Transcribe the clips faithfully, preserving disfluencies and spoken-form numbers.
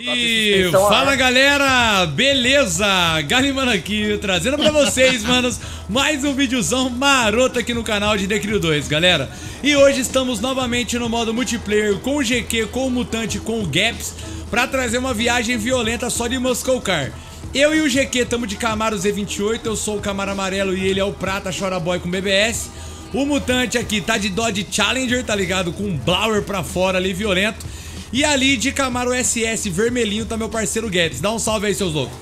E fala galera, beleza? Galimano aqui, trazendo pra vocês, manos, mais um videozão maroto aqui no canal de The Crew dois, galera. E hoje estamos novamente no modo multiplayer com o G Q, com o Mutante, com o Gaps, pra trazer uma viagem violenta só de Moscow Car. Eu e o G Q estamos de Camaro Z vinte e oito, eu sou o Camaro Amarelo e ele é o Prata Chora Boy com B B S. O Mutante aqui tá de Dodge Challenger, tá ligado? Com um blower pra fora ali, violento. E ali de Camaro S S vermelhinho tá meu parceiro Guedes. Dá um salve aí, seus loucos.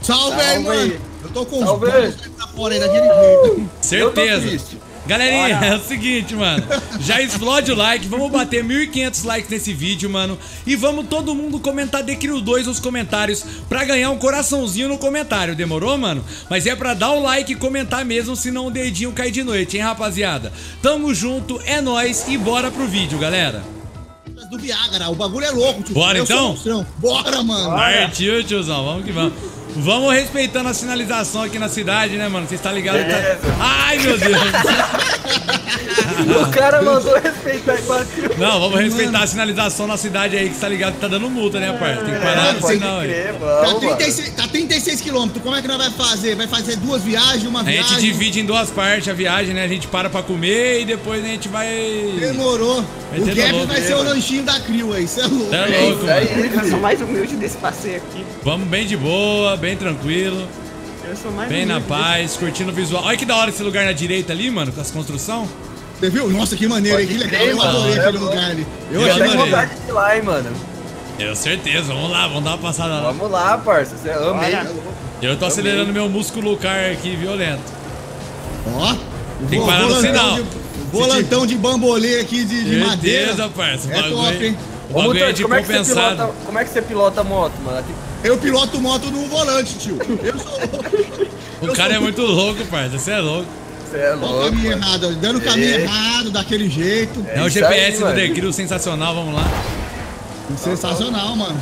Salve, salve aí, mano. Eu tô com salve. Tá fora aí daquele jeito. Certeza. Galerinha, bora. É o seguinte, mano. Já explode o like. Vamos bater mil e quinhentos likes nesse vídeo, mano. E vamos todo mundo comentar The Crew dois nos comentários pra ganhar um coraçãozinho no comentário. Demorou, mano? Mas é pra dar o like e comentar mesmo, senão o dedinho cai de noite, hein, rapaziada? Tamo junto, é nóis e bora pro vídeo, galera. Do Viagra, o bagulho é louco, tio. Bora eu então? Um Bora, mano. Partiu, tiozão. Vamos que vamos. Vamos respeitando a sinalização aqui na cidade, né, mano? Vocês tá ligado? Tá... Ai, meu Deus. O cara mandou respeitar e bateu. Não, vamos respeitar mano. A sinalização na cidade aí, que tá ligado? Tá dando multa, né, parça? Tem que parar é, no sinal crer, aí. Mano, tá, trinta e seis, tá trinta e seis quilômetros. Como é que nós vai fazer? Vai fazer duas viagens, uma viagem? A gente divide em duas partes a viagem, né? A gente para pra comer e depois a gente vai... Demorou. Vai o Gap louco, vai ser mano. O lanchinho da Crew aí. Isso é louco. Isso é louco, mano. Eu sou mais humilde desse passeio aqui. Vamos bem de boa, bem tranquilo. Eu sou mais bem na paz, desse... curtindo o visual. Olha que da hora esse lugar na direita ali, mano, com as construções. Você viu? Nossa, que maneiro, hein? Que legal. Eu adorei aquele lugar ali. Eu achei vontade de ir lá, hein, mano. Eu certeza. Vamos lá, vamos dar uma passada lá. Vamos lá, parça. Você ama ele. Eu tô acelerando meu músculo car aqui, violento. Ó. Tem que parar no sinal. Volantão de bambolê aqui de madeira. Certeza, parça. É top, hein? O bagulho é de compensado. Como é que você pilota a moto, mano? Eu piloto moto no volante, tio. Eu sou louco. O cara é muito louco, parça. Você é louco. É louco, caminho errado, dando o caminho errado, daquele jeito. É, é o G P S aí, do The Crew, sensacional, vamos lá. Sensacional, tá, mano.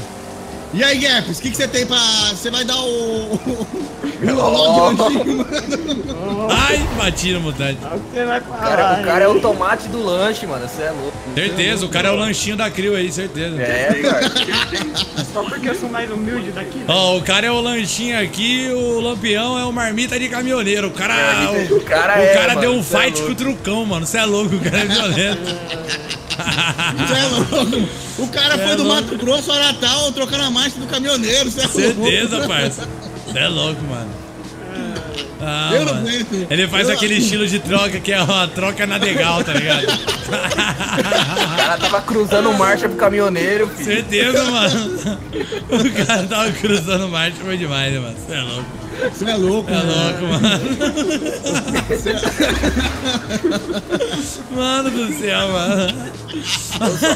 E aí, Gaps, o que, que você tem pra... Você vai dar o... o loló de lanchinho, mano. Ai, bati no Mutante. Cara, o cara é o tomate do lanche, mano, você é louco. Certeza, o cara é o lanchinho da Crew aí, certeza. É, cara. Só porque eu sou mais humilde daqui. Né? Ó, o cara é o lanchinho aqui, o Lampião é o marmita de caminhoneiro. O cara... O, o cara, o cara é, deu mano, um fight é com o Trucão, mano, você é louco, o cara é violento. O cara foi do Mato Grosso ao Natal trocando a marcha do caminhoneiro, cê é certeza, louco. Parça. Cê é louco, mano. Ah, eu mano. Não aguento. Ele faz eu aquele não... estilo de troca que é uma troca nadegal, tá ligado? O cara tava cruzando marcha pro caminhoneiro, filho. Certeza, mano. O cara tava cruzando marcha, foi demais, né, mano? Cê é louco. Você é louco, é mano. Louco, mano. Mano do céu, mano.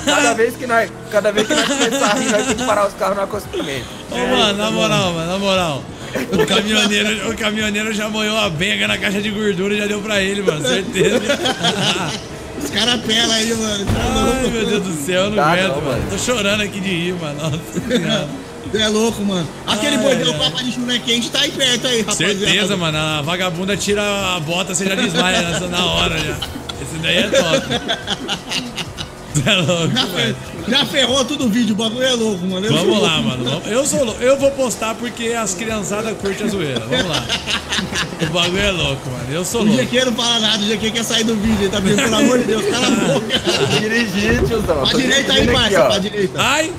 Cada vez que nós, cada vez que nós começar a rir, nós temos que parar os carros no acostamento. Ô, é, mano, na moral, mano, na moral. O caminhoneiro, o caminhoneiro já molhou a benga na caixa de gordura e já deu pra ele, mano, certeza. Os caras pela aí, mano. Ai, meu Deus do céu, eu não aguento, tá, mano. mano. Tô chorando aqui de rir, mano. Nossa. É louco, mano. Aquele bordão com a papa de chulé quente tá aí perto aí, rapaziada. Certeza, mano. A vagabunda tira a bota, você já desmaia na hora já. Esse daí é top. É louco, já, mano. Já ferrou tudo o vídeo, o bagulho é louco, mano. Eu Vamos lá, louco. mano. Eu sou louco. Eu vou postar porque as criançadas curtem a zoeira. Vamos lá. O bagulho é louco, mano. Eu sou o louco. O G Q não fala nada, o G Q quer sair do vídeo aí, tá vendo? Pelo amor de Deus, cala a boca. Dirigir, tiozão. Pra direita aí, parça, pra direita. Ai!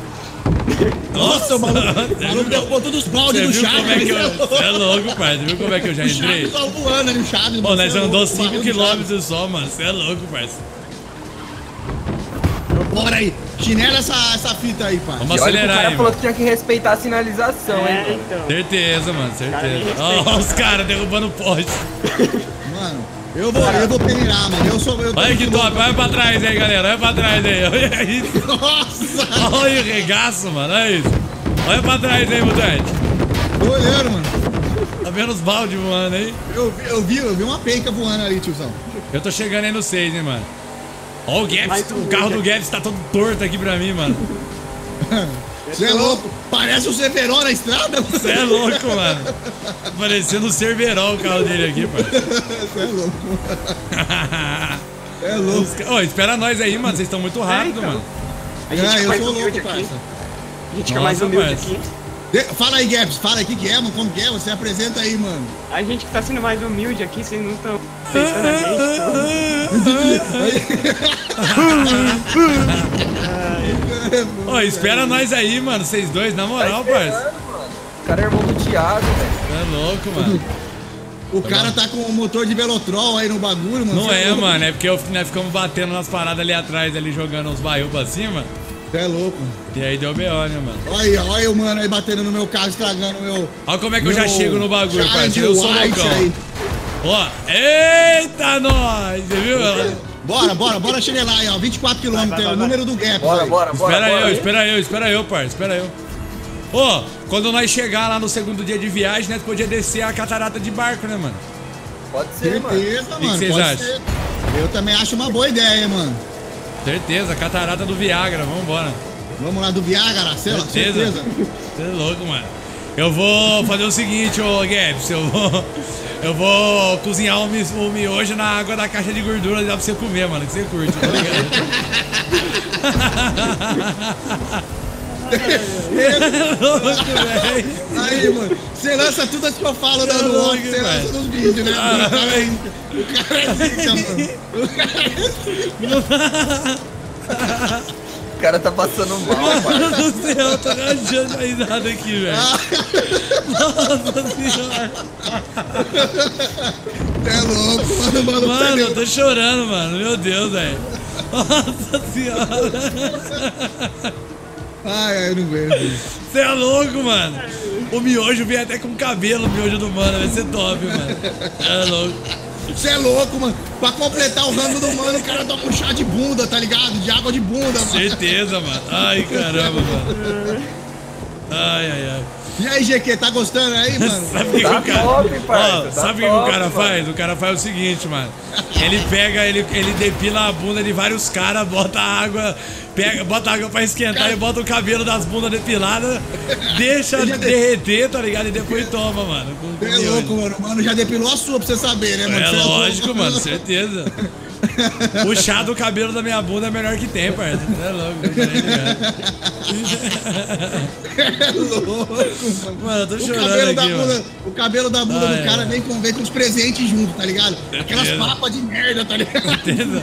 Nossa, o maluco derrubou todos os baldes do Chaves. Como é, que eu, é louco, pai. Você viu como é que eu já entrei? O Chaves tá voando ali, o Chaves. Pô, nós andamos cinco quilômetros só, mano. Você é louco, parceiro. Bora aí. Chinela essa, essa fita aí, pai. Vamos acelerar aí. O cara aí, falou mano. que tinha que respeitar a sinalização, é, hein? Então. Certeza, mano. Certeza. Ó, oh, os caras derrubando o poste. Mano. Eu vou, eu vou peneirar, mano. Eu sou eu. Olha que top, olha pra trás aí, galera. Olha pra trás aí. Olha isso. Nossa! Olha o regaço, mano. Olha isso. Olha pra trás aí, Mutante. Tô olhando, mano. Tá vendo os baldes voando aí? Eu, eu vi, eu vi uma penca voando ali, tiozão. Eu tô chegando aí no seis, hein, mano. Olha o Gaps, o carro do Gaps tá todo torto aqui pra mim, mano. Você é louco? Parece um Cerveró na estrada, mano. Você é louco, mano. Parecendo um Cerveró o carro dele aqui, pai. Você é louco. É louco. Ô, espera nós aí, mano. Vocês estão muito rápido, é, então. mano. Ah, eu sou louco, parça. A gente fica mais humilde aqui. Fala aí, Gaps, fala aí o que, que é, mano, como que é, você apresenta aí, mano. A gente que tá sendo mais humilde aqui, vocês não estão pensando na gente, então... Ô, espera nós aí, mano, vocês dois, na moral, tá parça. O cara é irmão do Thiago, velho. Tá louco, mano. O tá cara bom. Tá com o motor de Velotrol aí no bagulho, mano. Não é, é mano, é porque nós ficamos batendo nas paradas ali atrás, ali jogando uns barril pra cima. Você é louco. E aí deu B O, né, mano? Olha aí, olha eu, mano, aí batendo no meu carro, estragando o meu... Olha como é que eu já chego no bagulho, parceiro. Eu sou loucão. Ó, eita, nós, você viu? Bora, bora, bora chinelar aí, ó. vinte e quatro quilômetros, é o número do Gap. Bora, bora, bora. Espera eu, espera eu, espera eu, parceiro, espera eu. Ô, quando nós chegar lá no segundo dia de viagem, nós podíamos descer a catarata de barco, né, mano? Pode ser, mano. Certeza, mano. O que vocês acham? Eu também acho uma boa ideia, mano. Certeza, catarata do Viagra, vambora. Vamos lá do Viagra, sei lá, certeza. Você é louco, mano. Eu vou fazer o seguinte, ô Gaps, eu vou, eu vou cozinhar o miojo na água da caixa de gordura, dá pra você comer, mano, que você curte, tá ligado? Aí, mano, você lança tudo as que eu falo lá no outro, você lança nos vídeos, né? Ah, o cara é zica, mano. O cara é zica. O cara tá passando mal, mano. Mano do céu, eu tô rajando a risada aqui, velho. Nossa senhora. É louco, mano, mano. Mano, eu tô chorando, mano. Meu Deus, velho. Nossa senhora. Ai, eu não aguento. Você é louco, mano. O miojo vem até com cabelo, o miojo do mano. Vai ser top, mano. É louco. Você é louco, mano. Pra completar o rango do mano, o cara toma um chá de bunda, tá ligado? De água de bunda, mano. Certeza, mano. Ai, caramba, mano. Ai, ai, ai. E aí, G Q, tá gostando aí, mano? Sabe o que, tá que o cara, top, pai, ó, sabe tá que top, o cara faz? Mano. O cara faz o seguinte, mano. Ele pega, ele, ele depila a bunda de vários caras, bota água, pega, bota água pra esquentar cara... e bota o cabelo das bundas depiladas, deixa de... derreter, tá ligado? E depois toma, mano. Com, com é louco, mano. O mano já depilou a sua pra você saber, né, mano? É, é lógico, mano, certeza. O chá do cabelo da minha bunda é melhor que tem, parceiro. É louco, é louco. Mano, eu tô chorando. O cabelo, aqui, da bunda, o cabelo da bunda ah, do é, cara vem com, vem com os presentes junto, tá ligado? Aquelas papas de merda, tá ligado? Entenda.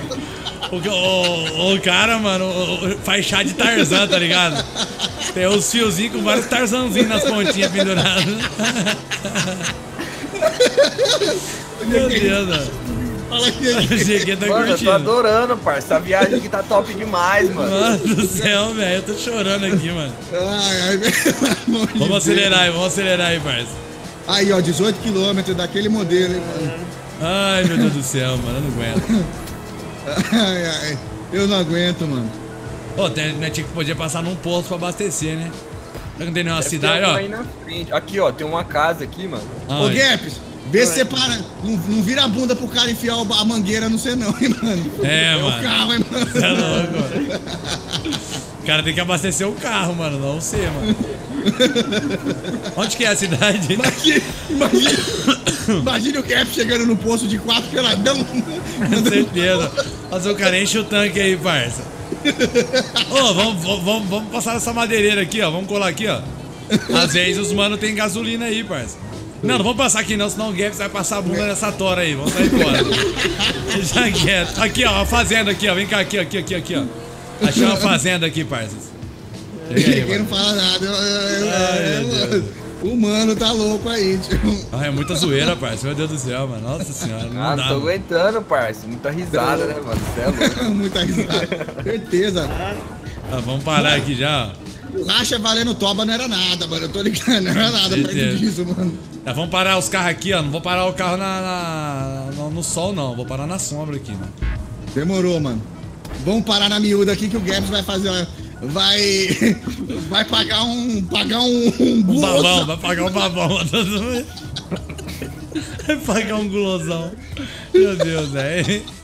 O, o, o cara, mano, o, faz chá de Tarzan, tá ligado? Tem os fiozinhos com vários Tarzanzinhos nas pontinhas penduradas. Meu Deus, mano. Fala aqui, aqui. Tá mano, curtindo. Eu tô adorando, parça. Essa viagem aqui tá top demais, mano. Mano do céu, velho. Eu tô chorando aqui, mano. Ai, ai, meu... Vamos acelerar aí, vamos acelerar aí, parça. Aí, ó, dezoito quilômetros daquele modelo, hein, mano. Ai, meu Deus do céu, mano. Eu não aguento. Ai, ai. Eu não aguento, mano. Pô, né, tinha que podia passar num posto pra abastecer, né? Não tem nenhuma cidade, ó. Aí na frente. Aqui, ó, tem uma casa aqui, mano. Ai. Ô, Gaps. Vê se você para. Não, não vira a bunda pro cara enfiar a mangueira no senão, hein, mano? É, é mano. O carro, hein, mano? Você é louco, mano. O cara tem que abastecer o carro, mano, não você, mano. Onde que é a cidade? Imagina, imagina, imagina o Cap chegando no posto de quatro peladão. Com certeza. Mas o cara enche o tanque aí, parça. Ô, oh, vamos, vamos, vamos passar essa madeireira aqui, ó. Vamos colar aqui, ó. Às vezes os mano tem gasolina aí, parça. Não, não vamos passar aqui não, senão o Gaps vai passar a bunda nessa tora aí, vamos sair fora. Já quieto. Aqui, ó, a fazenda aqui, ó. Vem cá, aqui, aqui, aqui, aqui, ó. Achei uma fazenda aqui, parças. Ninguém não fala nada. Ai, o mano tá louco aí, tio. Ah, é muita zoeira, parça. Meu Deus do céu, mano. Nossa senhora. Não ah, dá, tô mano. aguentando, parça. Muita risada, né, mano? Cê é louco. Muita risada. Certeza. Ah, vamos parar aqui já, ó. Racha valendo toba não era nada, mano. Eu tô ligado, não era nada pra ele disso, mano. Tá, vamos parar os carros aqui, ó. Não vou parar o carro na, na, no sol, não. Vou parar na sombra aqui, mano. Demorou, mano. Vamos parar na miúda aqui que o Gaps vai fazer, ó. Vai. Vai pagar um. Pagar um. Um babão, um vai pagar um babão. Vai pagar um gulosão. Meu Deus, velho.